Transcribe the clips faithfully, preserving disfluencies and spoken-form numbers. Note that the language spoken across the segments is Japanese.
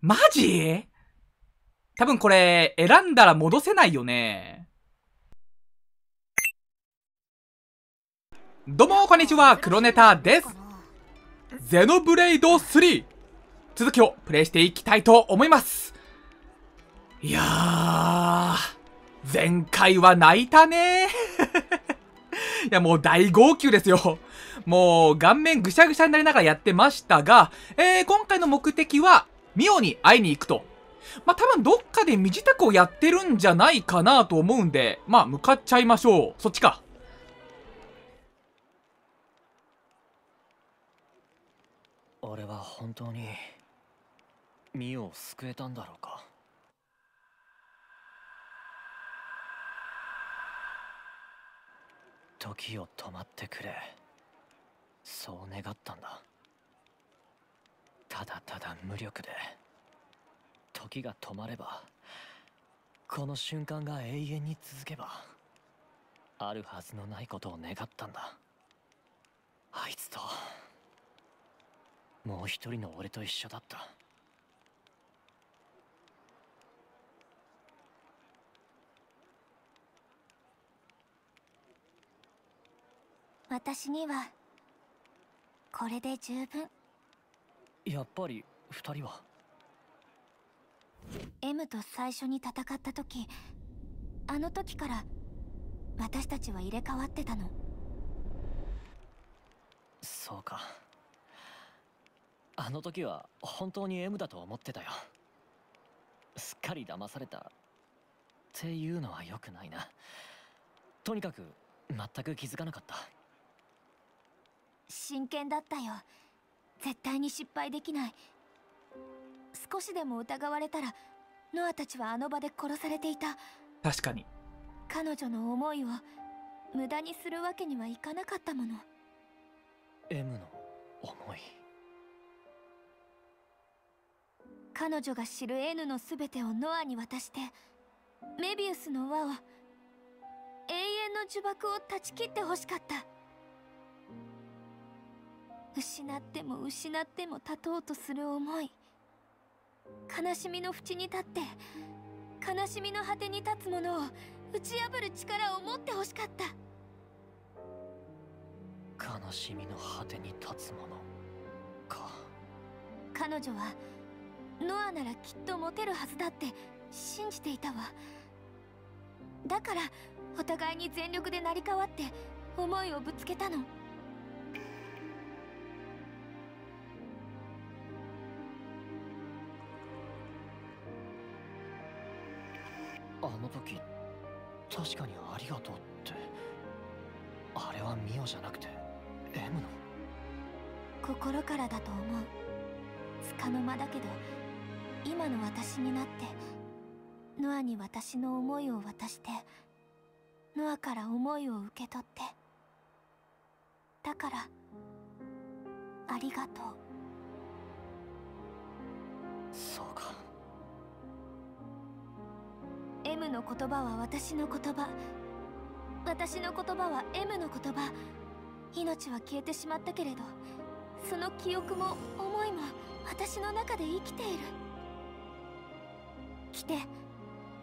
マジ?多分これ、選んだら戻せないよね。どうも、こんにちは。黒ネタです。ゼノブレイドスリー。続きをプレイしていきたいと思います。いやー、前回は泣いたね。いや、もう大号泣ですよ。もう、顔面ぐしゃぐしゃになりながらやってましたが、えー、今回の目的は、ミオに会いに行くと。まあ、多分どっかで身支度をやってるんじゃないかなと思うんで、まあ、向かっちゃいましょう。そっちか。俺は本当に、ミオを救えたんだろうか。時を止まってくれ、そう願ったんだ。ただただ無力で、時が止まれば、この瞬間が永遠に続けば、あるはずのないことを願ったんだ。あいつともう一人の俺と一緒だった。私にはこれで十分。やっぱり二人は M と最初に戦った時、あの時から私たちは入れ替わってたの。そうか、あの時は本当に M だと思ってたよ。すっかり騙されたっていうのは良くないな。とにかく全く気づかなかった。真剣だったよ。絶対に失敗できない。少しでも疑われたらノアたちはあの場で殺されていた。確かに彼女の思いを無駄にするわけにはいかなかったもの。 M の思い、彼女が知る N の全てをノアに渡して、メビウスの輪を、永遠の呪縛を断ち切ってほしかった。失っても失っても絶とうとする思い、悲しみの淵に立って悲しみの果てに立つものを打ち破る力を持ってほしかった。悲しみの果てに立つものか。彼女はノアならきっとモテるはずだって信じていたわ。だからお互いに全力で成り代わって思いをぶつけたの。あの時確かに「ありがとう」って、あれはミオじゃなくて M の。心からだと思う。束の間だけど今の私になって、ノアに私の思いを渡して、ノアから思いを受け取って、だからありがとう。そうか、 M の言葉は私の言葉、私の言葉は M の言葉。命は消えてしまったけれど、その記憶も思いも私の中で生きている。来て、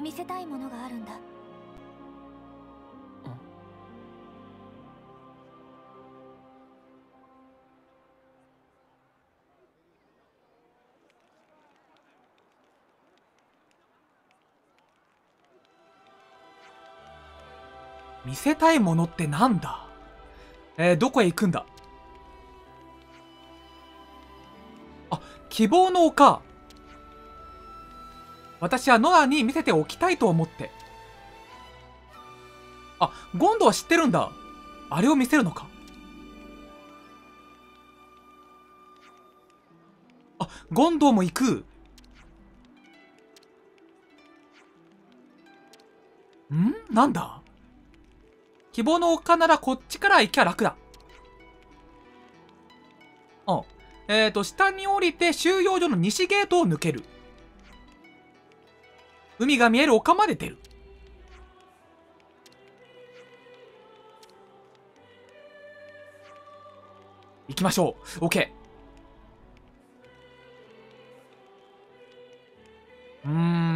見せたいものがあるんだ。見せたいものってなんだ?えー、どこへ行くんだ?あ、希望の丘。私はノアに見せておきたいと思って。あ、ゴンドは知ってるんだ。あれを見せるのか。あ、ゴンドも行く。ん?なんだ?希望の丘ならこっちから行きゃ楽だ。うん。えっと、下に降りて収容所の西ゲートを抜ける。海が見える丘まで出る。行きましょう。オッケー。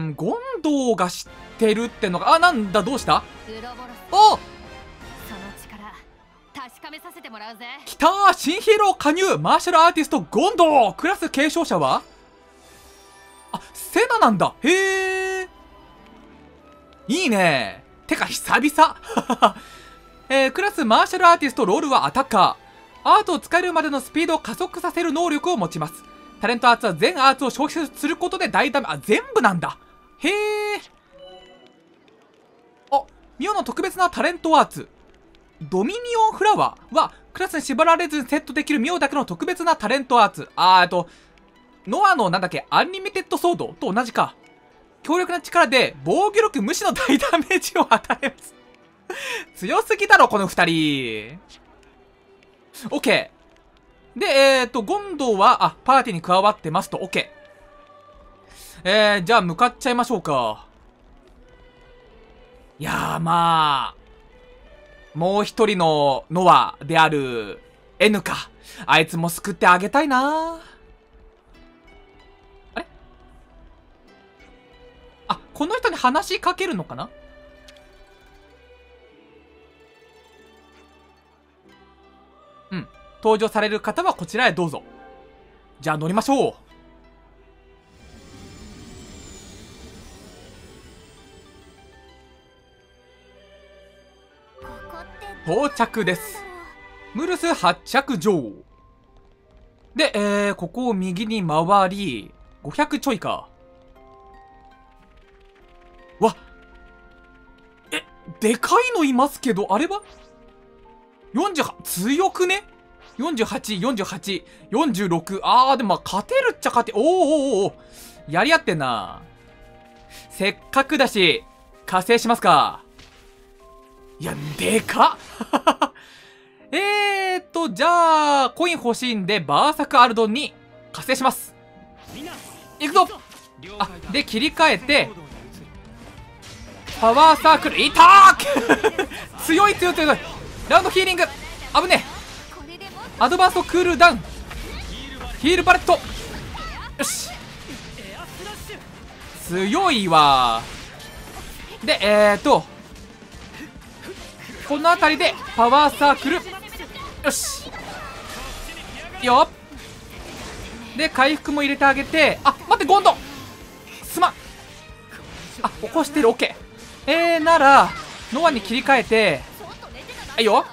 ん、ゴンドウが知ってるってのが、あ、なんだ、どうした？おっ、きたー、新ヒーロー加入、マーシャルアーティストゴンドウ、クラス継承者はあ、セナなんだ。へえ、いいね。てか久々えー、クラスマーシャルアーティスト、ロールはアタッカー、アートを使えるまでのスピードを加速させる能力を持ちます。タレントアーツは全アーツを消費することで大ダメージ、あ、全部なんだ。へえ、あ、ミオの特別なタレントアーツドミニオンフラワーはクラスに縛られずにセットできるミオだけの特別なタレントアーツ。あー、えっとノアのなんだっけ、アンリミテッドソードと同じか。強力な力で防御力無視の大ダメージを与えます。強すぎだろこのふたり。 OK で、えー、っとゴンドウはあパーティーに加わってますと。 OK、えー、じゃあ向かっちゃいましょうか。いやー、まあもう一人のノアである N か、あいつも救ってあげたいな。あれ、あ、この人に話しかけるのかな。うん、登場される方はこちらへどうぞ。じゃあ乗りましょう。到着です。ムルス発着場で、えー、ここを右に回りごひゃくちょいか。わっ、え、でかいのいますけど、あれはよんじゅうはち、強くね。よんじゅうはち、よんじゅうはち、よんじゅうろく。あー、でも勝てるっちゃ勝て、おーおーおー、やり合ってんな。せっかくだし加勢しますか。いや、でかっえーっと、じゃあ、コイン欲しいんで、バーサクアルドンに加勢します。いくぞ。あ、で、切り替えて、パワーサークル、いたー強い強い強い。ラウンドヒーリング、危ねえ。アドバンストクールダウン、ヒールパレット、よし。強いわ。で、えーっと、この辺りでパワーサークル、よし、いいよ。で回復も入れてあげて、あ、待って、ゴンドすまん、あ、起こしてる。 OK、 えー、ならノアに切り替えて、いいよ。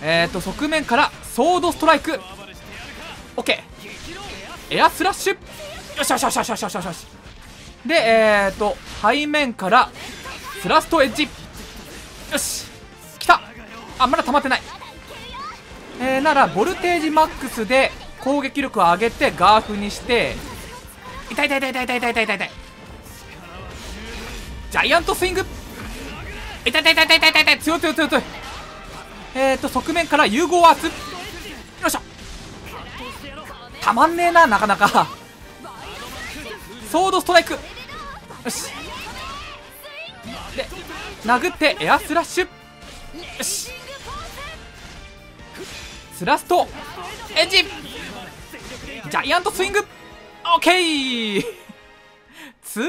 えーと側面からソードストライク、 OK、 エアスラッシュ、よしよしよしよしよしよしよし。で、えーと背面からスラストエッジ、よし、来た。あ、まだ溜まってない。えー、ならボルテージマックスで攻撃力を上げてガーフにして、痛い痛い痛い痛い痛い痛い痛い痛い、ジャイアントスイング、痛い痛い痛い痛い痛い痛い、強い強い強い強い。えーと側面から融合圧、よっしゃ、たまんねえな、なかなか。ソードストライク、よし、で殴ってエアスラッシュ、よし、スラストエンジン、ジャイアントスイング、オッケーつえ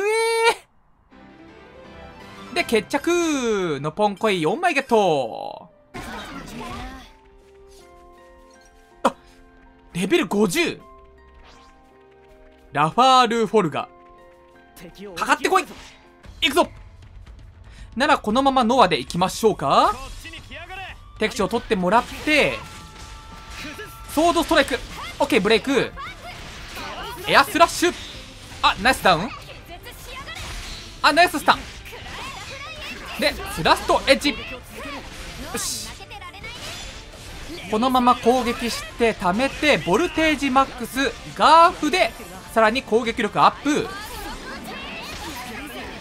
ー。で決着のポンコイよんまいゲット。あ、レベルごじゅう、ラファールフォルガ、かかってこい、いくぞ。ならこのままノアでいきましょうか。敵地を取ってもらって、ソードストライク、 OK、 ブレイク、エアスラッシュ、あ、ナイスダウン、あ、ナイススタンでスラストエッジ、よし、このまま攻撃して溜めて、ボルテージマックスガーフでさらに攻撃力アップ。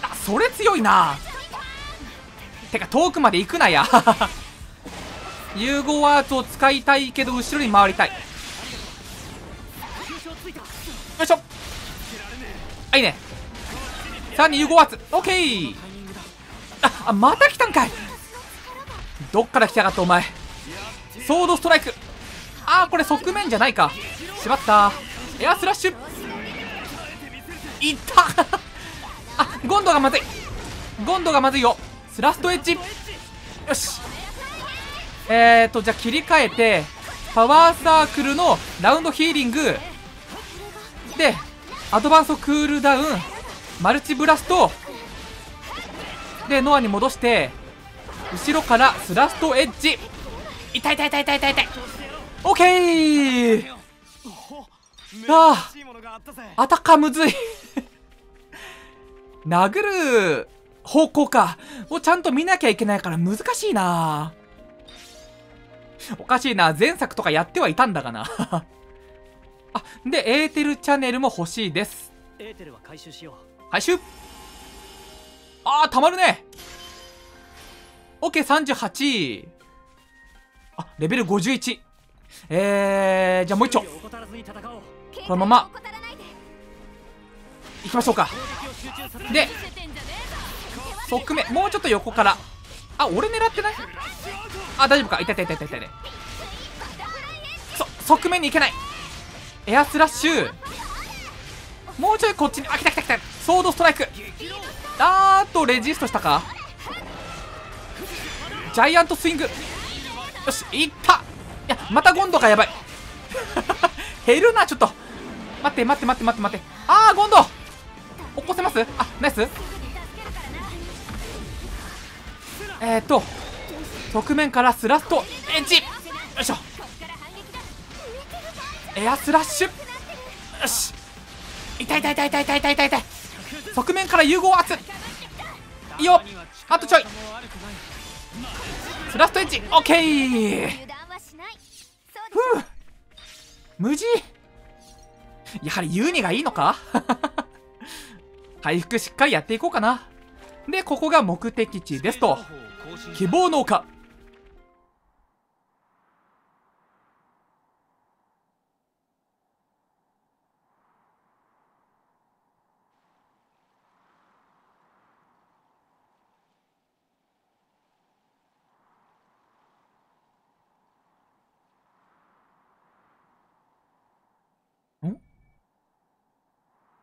あ、それ強いな。てか遠くまで行くなや融合アーツを使いたいけど後ろに回りたい。よいしょ、あ、いいね。さらに融合アーツ、 OK、 あ, あまた来たんかい、どっから来やがったお前。ソードストライク、あー、これ側面じゃないか、しまった。エアスラッシュ、いったゴンドがまずい、ゴンドがまずいよ。スラストエッジ、よし。えーとじゃあ切り替えてパワーサークルのラウンドヒーリングでアドバンストクールダウン、マルチブラストでノアに戻して、後ろからスラストエッジ、痛い痛い痛い痛い痛い痛い、オッケー。ああ、アタッカーむずい殴る方向かをちゃんと見なきゃいけないから難しいな。おかしいな、前作とかやってはいたんだがなあ、でエーテルチャンネルも欲しいです。エーテルは回収しよう。回収、ああたまるね。 オーケーさんじゅうはち、 あレベルごじゅういち。えー、じゃあもう一丁このままいきましょうか。で側面もうちょっと横から、あ俺狙ってない、あ大丈夫か、痛い痛い痛い痛い痛い、そ側面に行けない。エアスラッシュ、もうちょいこっちに、あ来た来た来た、ソードストライク、あーっとレジストしたか。ジャイアントスイング、よしいった。いやまたゴンドか、やばい減るな、ちょっと待って待って待って待って待って、ああゴンド起こせます、あナイス。えーっと側面からスラストエッジ、よいしょ、エアスラッシュ、よし痛い痛い痛い痛い痛い痛い痛い痛い、側面から融合圧、いいよ、あとちょい、スラストエッジ、オッケー。ふう無事、やはりユーニがいいのか回復しっかりやっていこうかな。でここが目的地ですと、希望の丘。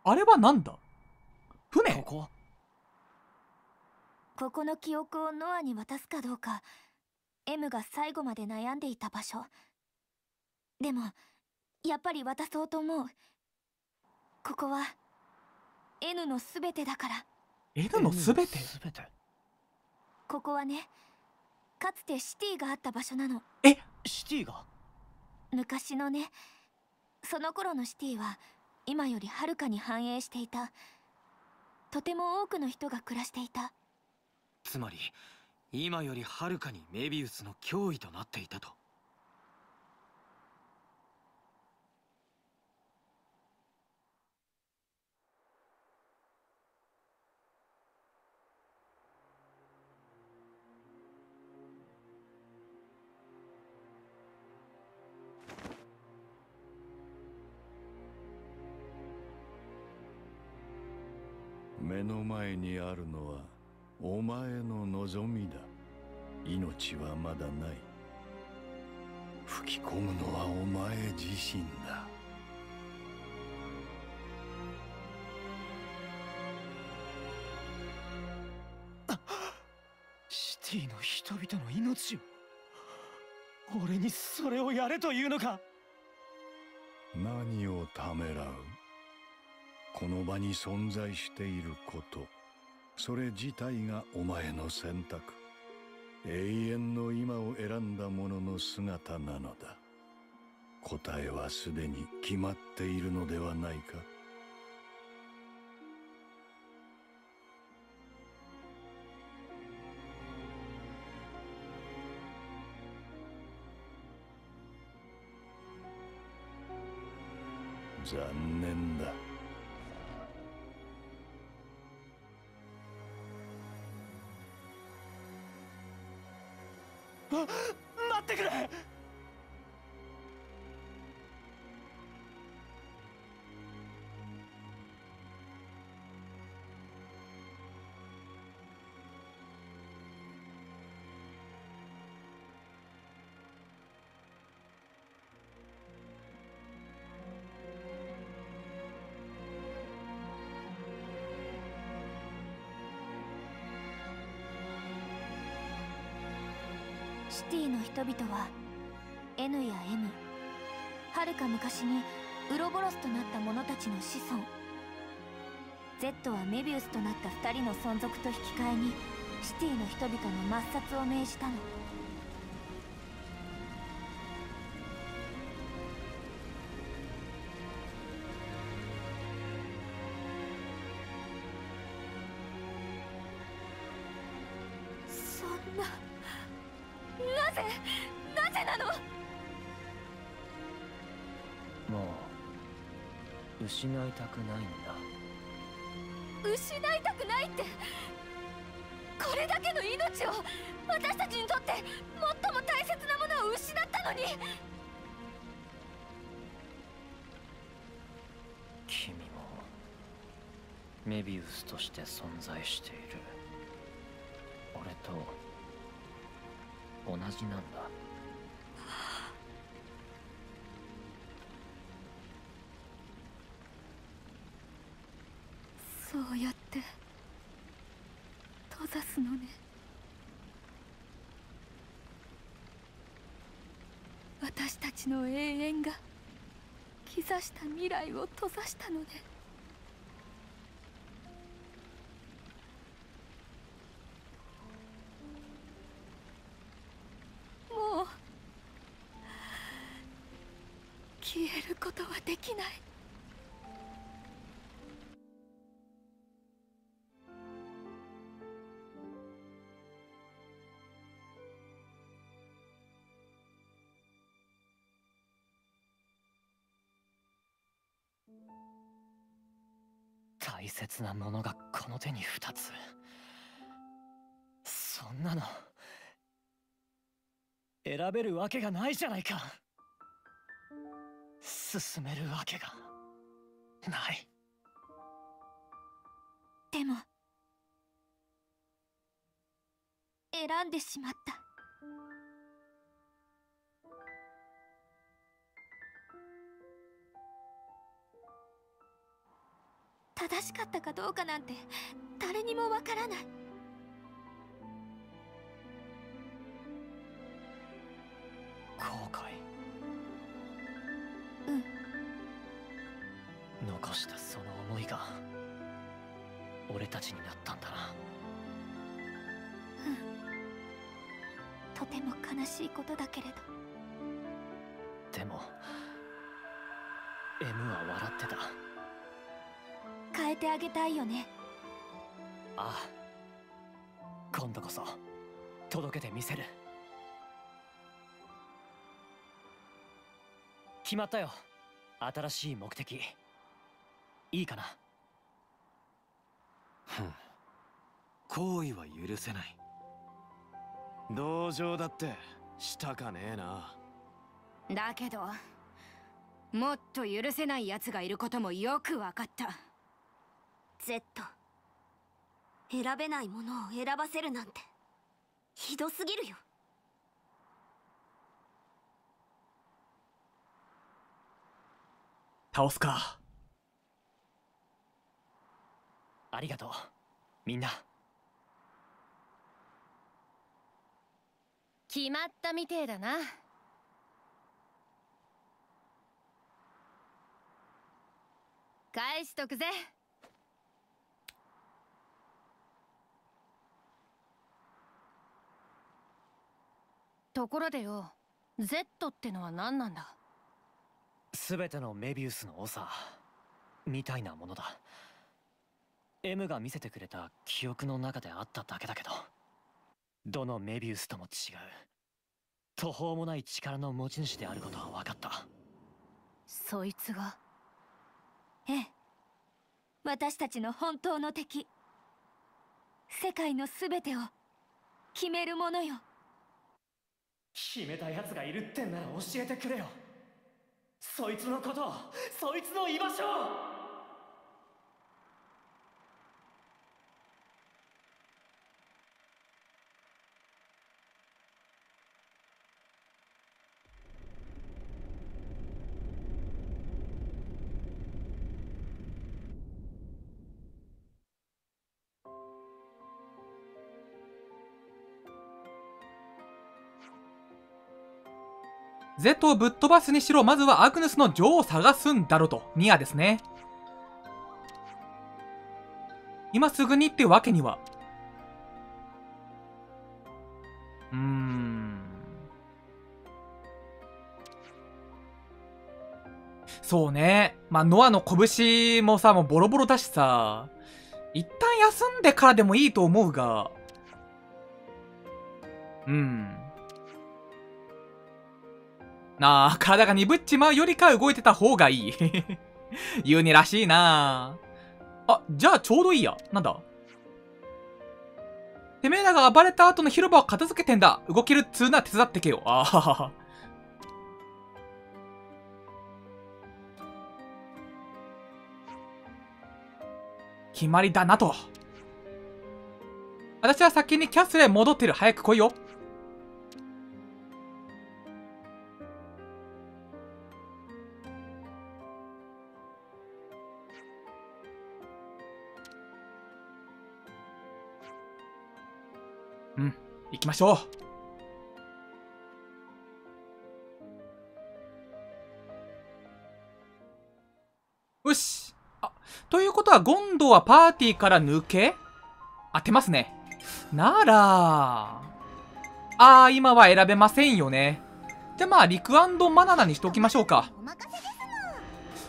あれはなんだ、船。ここここの記憶をノアに渡すかどうか M が最後まで悩んでいた場所。でもやっぱり渡そうと思う。ここは N のすべてだから。 N のすべて、ここはねかつてシティがあった場所なの。えシティが昔のね、その頃のシティは今よりはるかに繁栄していた。とても多くの人が暮らしていた。つまり今よりはるかにメビウスの脅威となっていたと。目の前にあるのはお前の望みだ。命はまだない。吹き込むのはお前自身だ。シティの人々の命を、俺にそれをやれというのか。何をためらう。この場に存在していること、それ自体がお前の選択。永遠の今を選んだ者の姿なのだ。答えはすでに決まっているのではないか。残念だ。待ってくれ。シティの人々は N や M、 はるか昔にウロボロスとなった者たちの子孫、 Z はメビウスとなったふたりの存続と引き換えにシティの人々の抹殺を命じたの。そんな、なぜなぜなの。もう失いたくないんだ。失いたくないって、これだけの命を、私たちにとって最も大切なものを失ったのに。君もメビウスとして存在している。俺と同じなんだ。そうやって閉ざすのね。私たちの永遠が刻した未来を閉ざしたのね。もう消えることはできない。大切なものがこの手にふたつ。そんなの選べるわけがないじゃないか。進めるわけがない。でも選んでしまった。正しかったかどうかなんて誰にもわからない。後悔。うん。残したその思いが俺たちになったんだな。うん。とても悲しいことだけれど。でも M は笑ってた。変えてあげたいよね。ああ、今度こそ届けてみせる。決まったよ、新しい目的。いいかな。ふん、行為は許せない。同情だってしたかねえな。だけどもっと許せないやつがいることもよく分かった。Z、 選べないものを選ばせるなんてひどすぎるよ。倒すか。ありがとう、みんな。決まったみてえだな。返しとくぜ。ところでよ、 Z ってのは何なんだ。すべてのメビウスの長みたいなものだ。 M が見せてくれた記憶の中であっただけだけど、どのメビウスとも違う途方もない力の持ち主であることは分かった。そいつが、ええ、私たちの本当の敵。世界のすべてを決めるものよ。決めたやつがいるってんなら教えてくれよ。そいつのことを、そいつの居場所を。Z をぶっ飛ばすにしろ、まずはアグヌスの女王を探すんだろと。ニアですね。今すぐにってわけには。うーん。そうね。まあ、ノアの拳もさ、もうボロボロだしさ、一旦休んでからでもいいと思うが。うん。なあ、体が鈍っちまうよりか動いてた方がいい。ユーニらしいなあ。あ、じゃあちょうどいいや。なんだてめえらが暴れた後の広場を片付けてんだ。動けるっつうなら手伝ってけよ。あはは。決まりだなと。私は先にキャスルへ戻ってる。早く来いよ。うん、行きましょう。よし。あ、ということはゴンドウはパーティーから抜け当てますね。なら、ああ、今は選べませんよね。じゃあまあ、リク&マナナにしておきましょうか。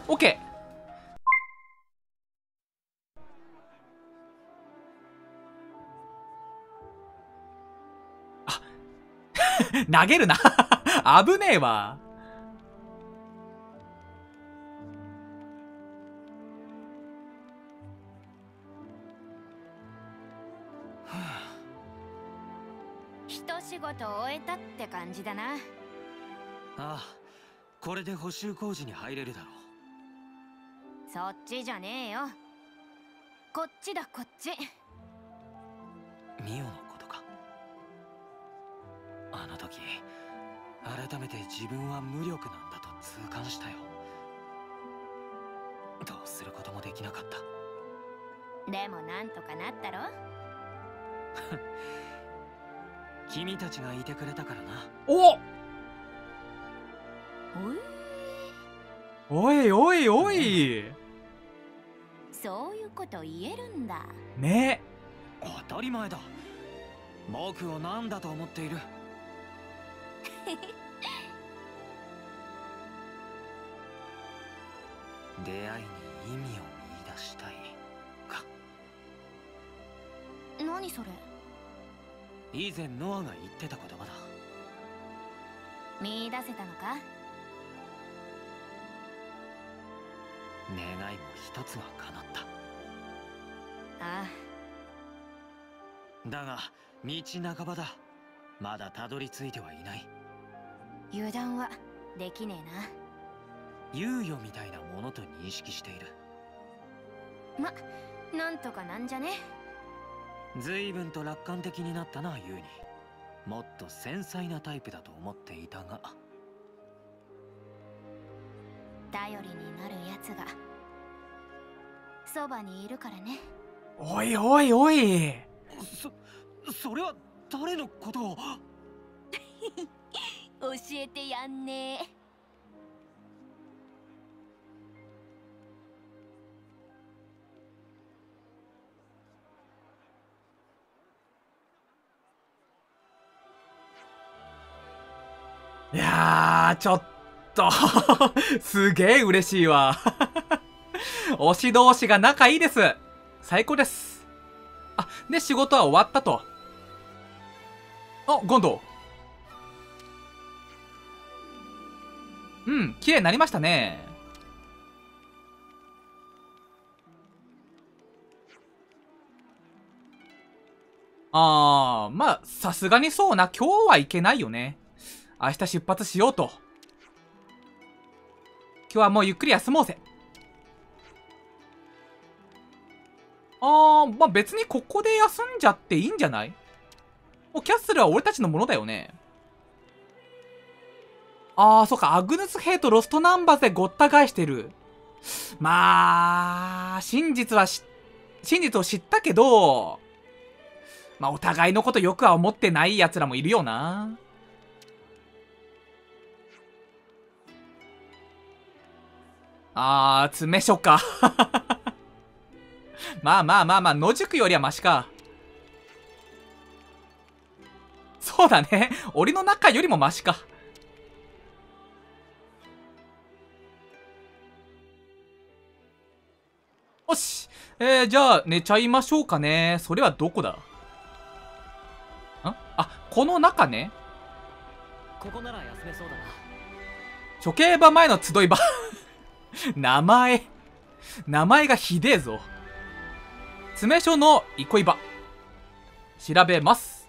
OK。投げるな。危ねえわ。一仕事終えたって感じだな。ああ、これで補修工事に入れるだろう。そっちじゃねえよ。こっちだ、こっち。ミオのことか。あの時改めて自分は無力なんだと痛感したよ。どうすることもできなかった。でもなんとかなったろ。君たちがいてくれたからな。おっ、おいおいおい、そういうこと言えるんだね。当たり前だ。僕を何だと思っている。出会いに意味を見出したいか。何それ。以前ノアが言ってた言葉だ。見出せたのか。願いも一つは叶った。ああ、だが道半ばだ。まだたどり着いてはいない。油断はできねえな。猶予みたいなものと認識している。ま、なんとかなんじゃね。随分と楽観的になったな、ユーニ。もっと繊細なタイプだと思っていたが。頼りになるやつがそばにいるからね。おいおいおい、そそれは誰のことを。教えてやんねえ。いやー、ちょっとすげえ嬉しいわ。推し同士が仲いいです。最高です。あ、で仕事は終わったと。あ、ゴンドウ。うん、綺麗になりましたね。あー、まあ、さすがにそうな。今日はいけないよね。明日出発しようと。今日はもうゆっくり休もうぜ。あー、まあ別にここで休んじゃっていいんじゃない。キャッスルは俺たちのものだよね。ああ、そっか。アグヌス兵とロストナンバーズでごった返してる。まあ、真実はし、真実を知ったけど、まあ、お互いのことよくは思ってない奴らもいるよな。あー、詰め所か。まあまあまあまあ、野宿よりはマシか。そうだね。檻の中よりもマシか。よし。えー、じゃあ、寝ちゃいましょうかね。それはどこだ？ん？あ、この中ね。ここなら休めそうだな。処刑場前の集い場。名前。名前がひでえぞ。詰め所の憩い場。調べます。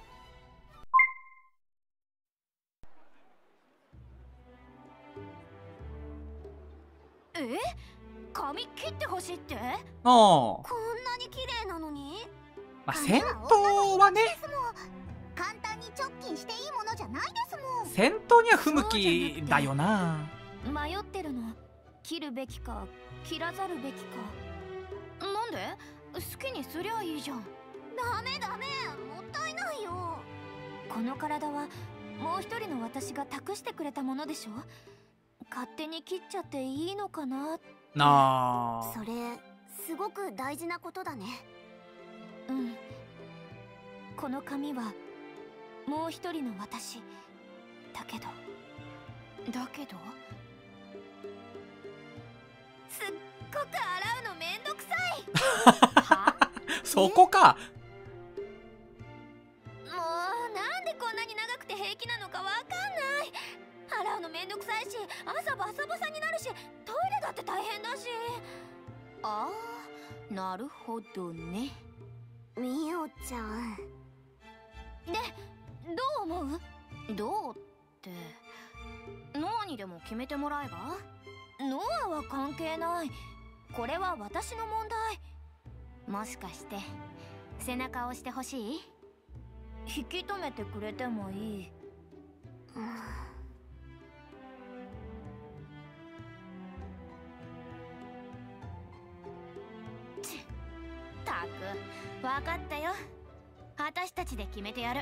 え？髪切ってほしいって？ああ。こんなに綺麗なのに？まあ、戦闘はね。簡単に直近していいものじゃないですもん。戦闘には不向きだよな。迷ってるの。切るべきか切らざるべきか。なんで？好きにすりゃいいじゃん。ダメダメ、もったいないよ。この体はもう一人の私が託してくれたものでしょ。勝手に切っちゃっていいのかな。なあ、それすごく大事なことだね。うん、この髪はもう一人の私だけどだけどすっごく洗うのめんどくさい。そこか。もうなんでこんなに長くて平気なのかわかんない。洗うのめんどくさいし、朝バサバサになるし、トイレだって大変だし。ああ、なるほどね。みおちゃん。で、どう思う？どうってノアにでも決めてもらえば？ノアは関係ない。これは私の問題。もしかして背中を押してほしい？引き止めてくれてもいい？分かったよ。私たちで決めてやる。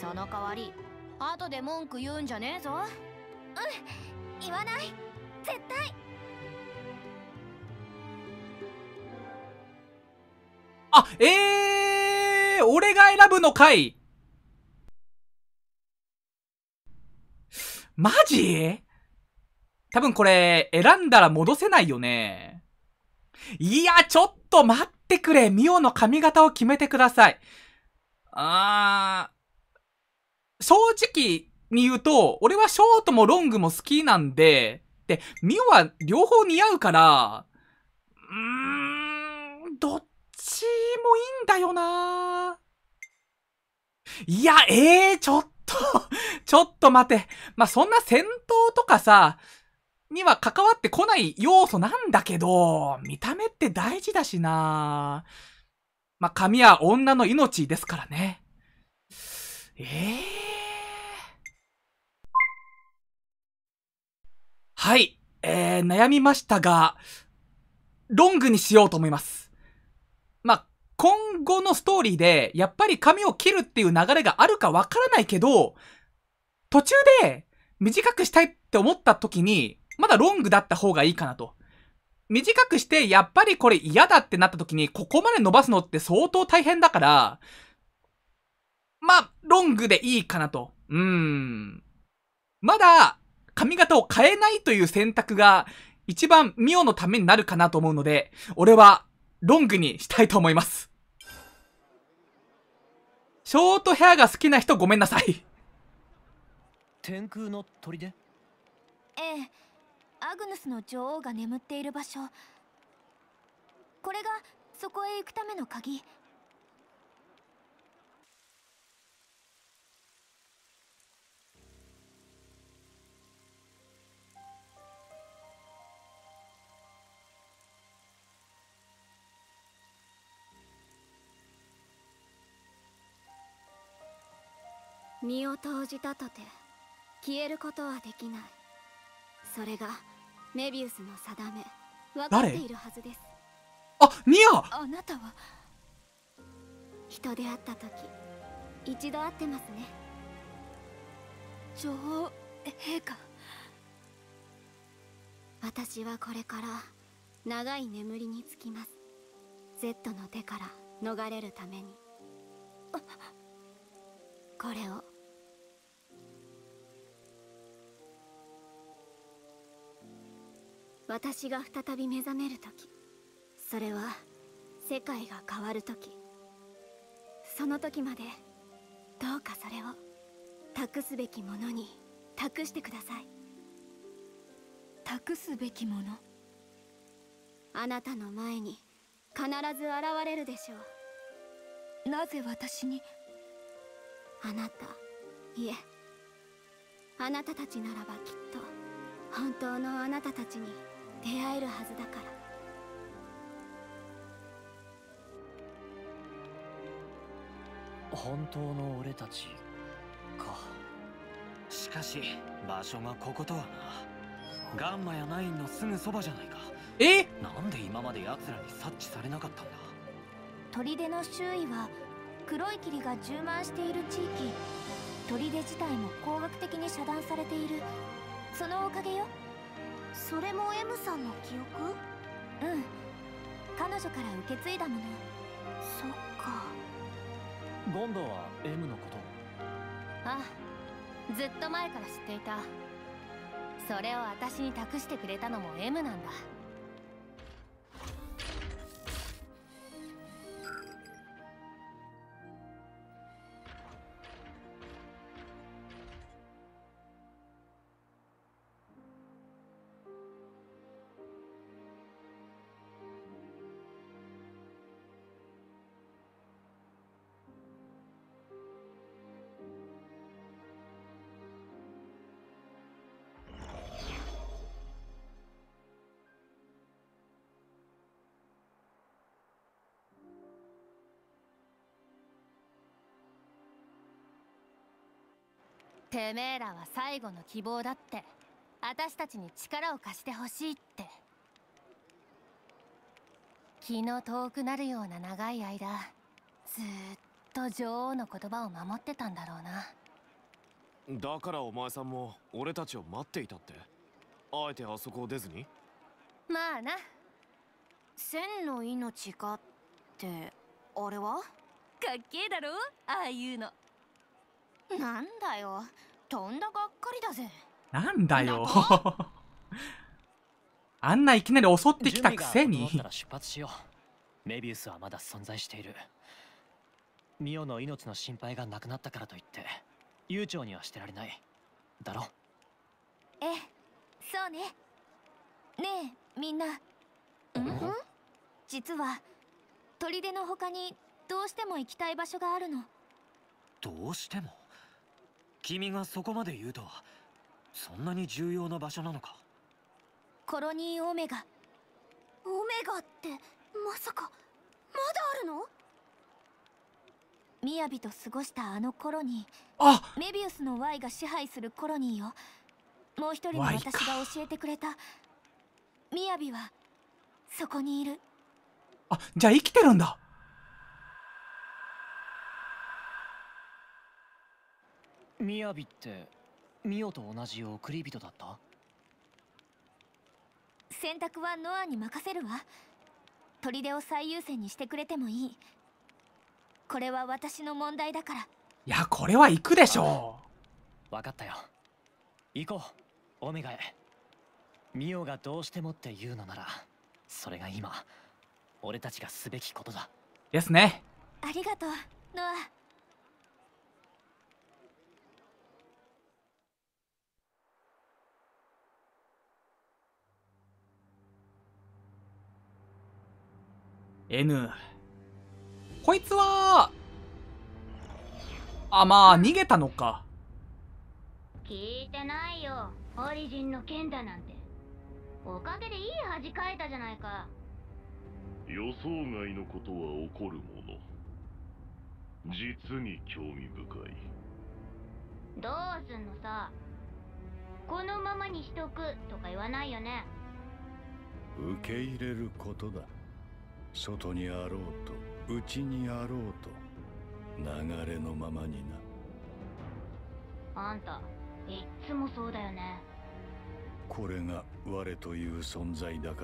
その代わり後で文句言うんじゃねえぞ。うん、言わない。絶対。あ、えー、俺が選ぶのかい。マジ？多分これ選んだら戻せないよね。いや、ちょっと待っててくれ。ミオの髪型を決めてください。あー、正直に言うと、俺はショートもロングも好きなんで、で、ミオは両方似合うから、うーん、どっちもいいんだよな。いや、えー、ちょっと、ちょっと待て。まあ、そんな戦闘とかさ、には関わってこない要素なんだけど、見た目って大事だしな。まあ、髪は女の命ですからね。ええー。はい。えー、悩みましたが、ロングにしようと思います。まあ、今後のストーリーで、やっぱり髪を切るっていう流れがあるかわからないけど、途中で短くしたいって思った時に、まだロングだった方がいいかなと。短くして、やっぱりこれ嫌だってなった時に、ここまで伸ばすのって相当大変だから、まあ、ロングでいいかなと。うーん。まだ、髪型を変えないという選択が、一番ミオのためになるかなと思うので、俺は、ロングにしたいと思います。ショートヘアが好きな人ごめんなさい。天空の砦？ええ。アグヌスの女王が眠っている場所。これがそこへ行くための鍵。身を投じたとて消えることはできない。それがメビウスの定め。わかっているはずです。あ、ミア、あなたは人で会った時一度会ってますね。女王陛下。私はこれから長い眠りにつきます。 Z の手から逃れるためにこれを。私が再び目覚めるとき、それは世界が変わるとき、その時までどうかそれを託すべきものに託してください。託すべきもの。あなたの前に必ず現れるでしょう。なぜ私に？あなた、いえ、あなたたちならばきっと本当のあなたたちに出会えるはずだから。本当の俺たちか。しかし場所がこことはな。ガンマやナインのすぐそばじゃないか。え、なんで今まで奴らに察知されなかったんだ。砦の周囲は黒い霧が充満している地域、砦自体も工学的に遮断されている。そのおかげよ。それも M さんの記憶？うん、彼女から受け継いだもの。そっか。今度は M のこと。ああ、ずっと前から知っていた。それを私に託してくれたのも M なんだ。てめえらは最後の希望だって。私たちに力を貸してほしいって。気の遠くなるような長い間ずっと女王の言葉を守ってたんだろうな。だからお前さんも俺たちを待っていたって。あえてあそこを出ずに。まあな。千の命かってあれはかっけえだろ、ああいうの。なんだよ、とんだがっかりだぜ。なんだよあんないきなり襲ってきたくせに。出発しよう。メビウスはまだ存在している。ミオの命の心配がなくなったからといって悠長にはしてられないだろ。ええ、そうね。ねえみんな、ん、実は砦の他にどうしても行きたい場所があるの。どうしても？君がそこまで言うとは。そんなに重要な場所なのか。コロニーオメガ。オメガってまさかまだあるの？雅と過ごしたあのコロニー、あ、メビウスの Y が支配するコロニーをもう一人の私が教えてくれた。雅はそこにいる。あ、じゃあ生きてるんだ。みやびってミオと同じ送り人だった。選択はノアに任せるわ。砦を最優先にしてくれてもいい。これは私の問題だから。いや、これは行くでしょう。分かったよ、行こう、オメガへ。ミオがどうしてもって言うのならそれが今俺たちがすべきことだ。ですね。ありがとうノア。N こいつは、あ、まあ逃げたのか。聞いてないよ、オリジンの件だなんて。おかげでいい恥かいたじゃないか。予想外のことは起こるもの。実に興味深い。どうすんのさ、このままにしとくとか言わないよね。受け入れることだ。外にあろうと内にあろうと流れのままにな。あんたいっつもそうだよね。これが我という存在だか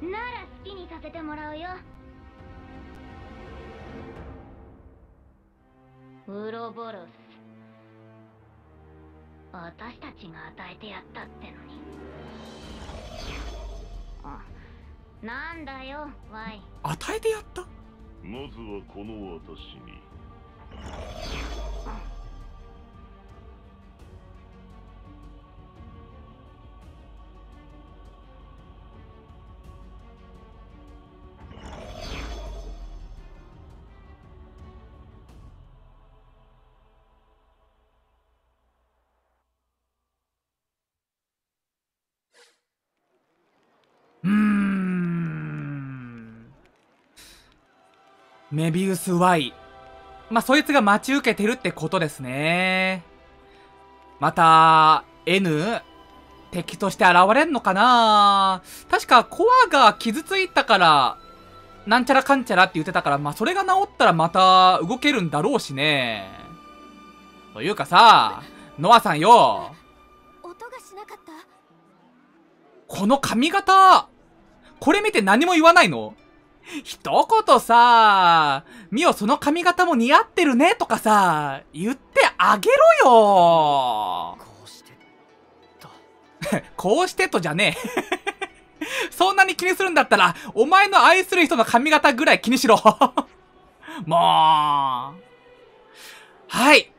らな。なら好きにさせてもらうよ。ウロボロス、私たちが与えてやったってのに。あ、なんだよ、ワイ。与えてやった？まずはこの私に。メビウス Y。まあ、そいつが待ち受けてるってことですね。また、N？ 敵として現れんのかな？確か、コアが傷ついたから、なんちゃらかんちゃらって言ってたから、まあ、それが治ったらまた動けるんだろうしね。というかさ、ノアさんよ。音がしなかった？この髪型、これ見て何も言わないの？一言さ、ミオその髪型も似合ってるねとかさ、言ってあげろよ。こうしてと。こうしてとじゃねえ。そんなに気にするんだったら、お前の愛する人の髪型ぐらい気にしろ。もう。はい。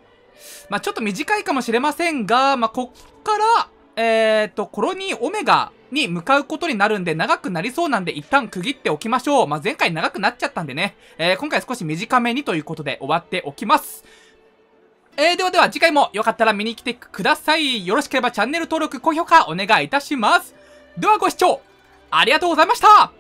まあ、ちょっと短いかもしれませんが、まあ、こっから、えーと、コロニーオメガに向かうことになるんで、長くなりそうなんで一旦区切っておきましょう。まあ、前回長くなっちゃったんでね、えー、今回少し短めにということで終わっておきます。えー、ではでは次回もよかったら見に来てください。よろしければチャンネル登録、高評価お願いいたします。ではご視聴ありがとうございました。